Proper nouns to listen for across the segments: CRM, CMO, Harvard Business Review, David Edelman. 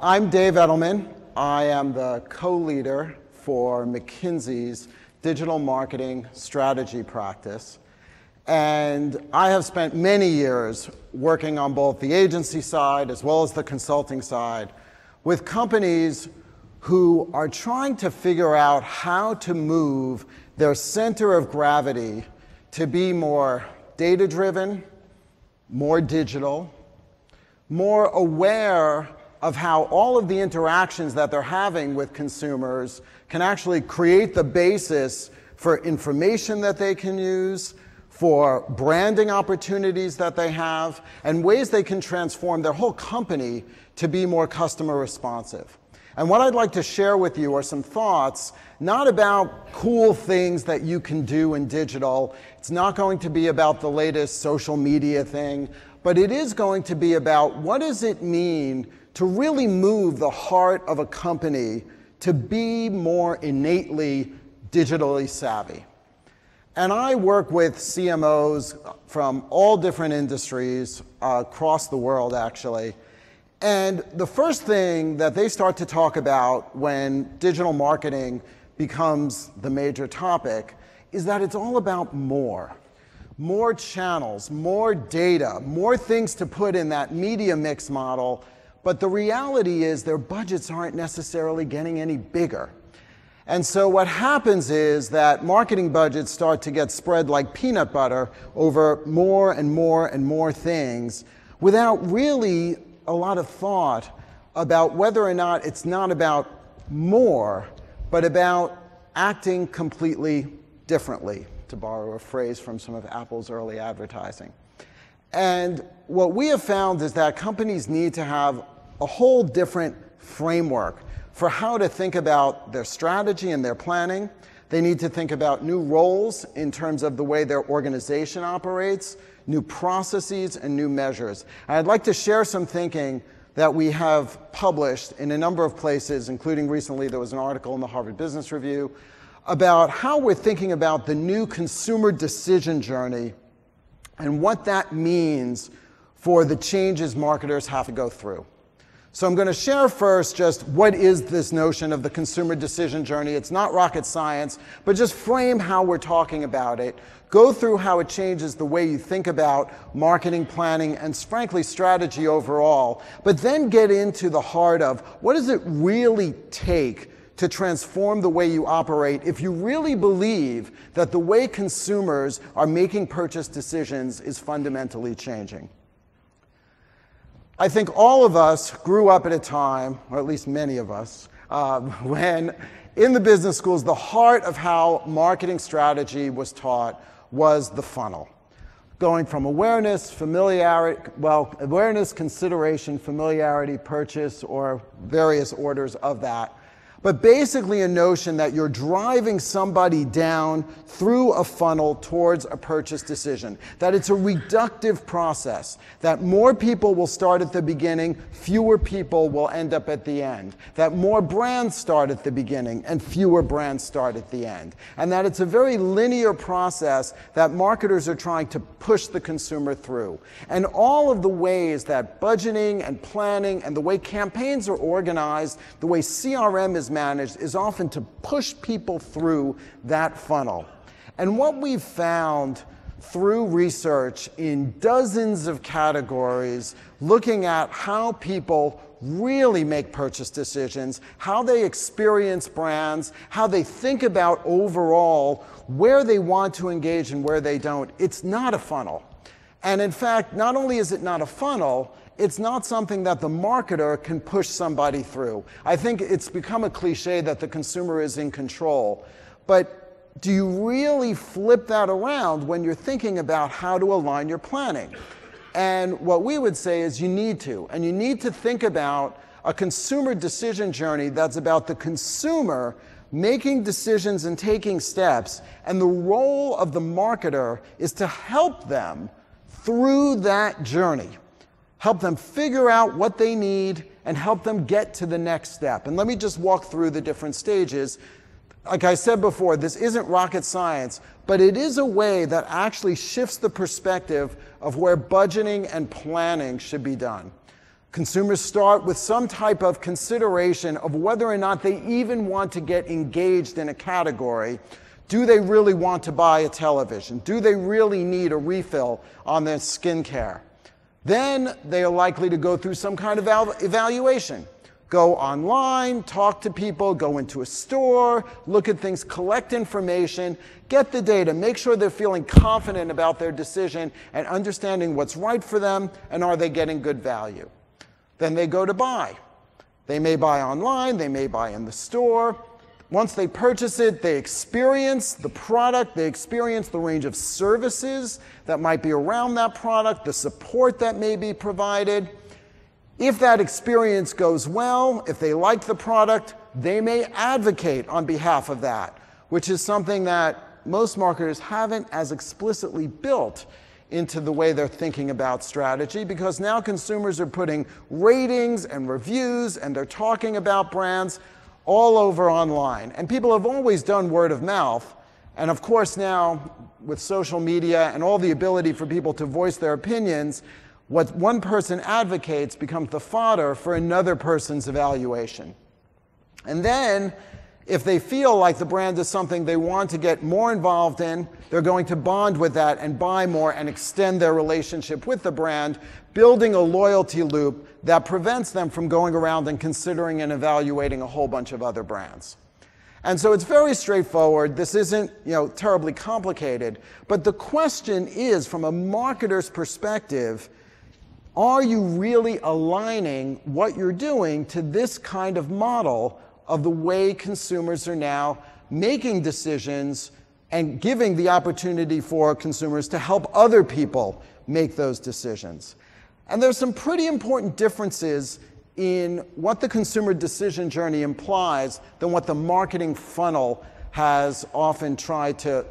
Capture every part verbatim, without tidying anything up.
I'm Dave Edelman. I am the co-leader for McKinsey's digital marketing strategy practice. And I have spent many years working on both the agency side as well as the consulting side with companies who are trying to figure out how to move their center of gravity to be more data-driven, more digital, more aware of how all of the interactions that they're having with consumers can actually create the basis for information that they can use, for branding opportunities that they have, and ways they can transform their whole company to be more customer responsive. And what I'd like to share with you are some thoughts, not about cool things that you can do in digital. It's not going to be about the latest social media thing, but it is going to be about what does it mean to really move the heart of a company to be more innately digitally savvy. And I work with C M Os from all different industries uh, across the world, actually. And the first thing that they start to talk about when digital marketing becomes the major topic is that it's all about more. More channels, more data, more things to put in that media mix model. But the reality is their budgets aren't necessarily getting any bigger. And so what happens is that marketing budgets start to get spread like peanut butter over more and more and more things without really a lot of thought about whether or not it's not about more, but about acting completely differently, to borrow a phrase from some of Apple's early advertising. And what we have found is that companies need to have a whole different framework for how to think about their strategy and their planning. They need to think about new roles in terms of the way their organization operates, new processes, and new measures. And I'd like to share some thinking that we have published in a number of places, including recently there was an article in the Harvard Business Review about how we're thinking about the new consumer decision journey and what that means for the changes marketers have to go through. So I'm going to share first just what is this notion of the consumer decision journey. It's not rocket science, but just frame how we're talking about it. Go through how it changes the way you think about marketing planning and, frankly, strategy overall. But then get into the heart of what does it really take to transform the way you operate if you really believe that the way consumers are making purchase decisions is fundamentally changing. I think all of us grew up at a time, or at least many of us, uh, when in the business schools the heart of how marketing strategy was taught was the funnel. Going from awareness, familiarity, well, awareness, consideration, familiarity, purchase, or various orders of that, but basically a notion that you're driving somebody down through a funnel towards a purchase decision, that it's a reductive process, that more people will start at the beginning, fewer people will end up at the end, that more brands start at the beginning and fewer brands start at the end, and that it's a very linear process that marketers are trying to push the consumer through. And all of the ways that budgeting and planning and the way campaigns are organized, the way C R M is managed is often to push people through that funnel. And what we've found through research in dozens of categories, looking at how people really make purchase decisions, how they experience brands, how they think about overall where they want to engage and where they don't, it's not a funnel. And in fact, not only is it not a funnel, it's not something that the marketer can push somebody through. I think it's become a cliche that the consumer is in control. But do you really flip that around when you're thinking about how to align your planning? And what we would say is you need to. And you need to think about a consumer decision journey that's about the consumer making decisions and taking steps. And the role of the marketer is to help them through that journey. Help them figure out what they need, and help them get to the next step. And let me just walk through the different stages. Like I said before, this isn't rocket science, but it is a way that actually shifts the perspective of where budgeting and planning should be done. Consumers start with some type of consideration of whether or not they even want to get engaged in a category. Do they really want to buy a television? Do they really need a refill on their skincare? Then they are likely to go through some kind of evaluation. Go online, talk to people, go into a store, look at things, collect information, get the data, make sure they're feeling confident about their decision and understanding what's right for them and are they getting good value. Then they go to buy. They may buy online, they may buy in the store. Once they purchase it, they experience the product, they experience the range of services that might be around that product, the support that may be provided. If that experience goes well, if they like the product, they may advocate on behalf of that, which is something that most marketers haven't as explicitly built into the way they're thinking about strategy, because now consumers are putting ratings and reviews and they're talking about brands all over online. And people have always done word of mouth. And of course now, with social media and all the ability for people to voice their opinions, what one person advocates becomes the fodder for another person's evaluation. And then, if they feel like the brand is something they want to get more involved in, they're going to bond with that and buy more and extend their relationship with the brand, building a loyalty loop that prevents them from going around and considering and evaluating a whole bunch of other brands. And so it's very straightforward. This isn't, you know, terribly complicated. But the question is, from a marketer's perspective, are you really aligning what you're doing to this kind of model of the way consumers are now making decisions and giving the opportunity for consumers to help other people make those decisions? And there's some pretty important differences in what the consumer decision journey implies than what the marketing funnel has often tried to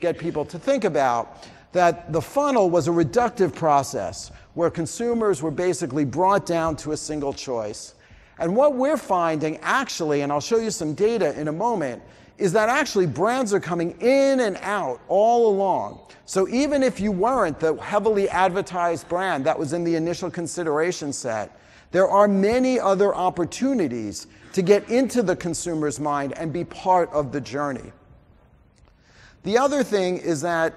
get people to think about. That the funnel was a reductive process where consumers were basically brought down to a single choice. And what we're finding actually, and I'll show you some data in a moment, is that actually brands are coming in and out all along. So even if you weren't the heavily advertised brand that was in the initial consideration set, there are many other opportunities to get into the consumer's mind and be part of the journey. The other thing is that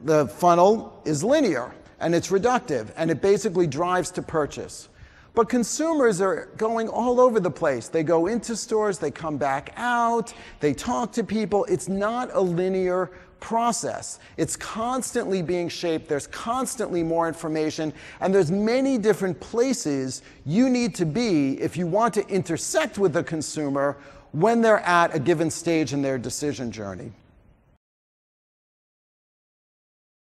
the funnel is linear and it's reductive and it basically drives to purchase. But consumers are going all over the place. They go into stores, they come back out, they talk to people. It's not a linear process. It's constantly being shaped. There's constantly more information. And there's many different places you need to be if you want to intersect with the consumer when they're at a given stage in their decision journey.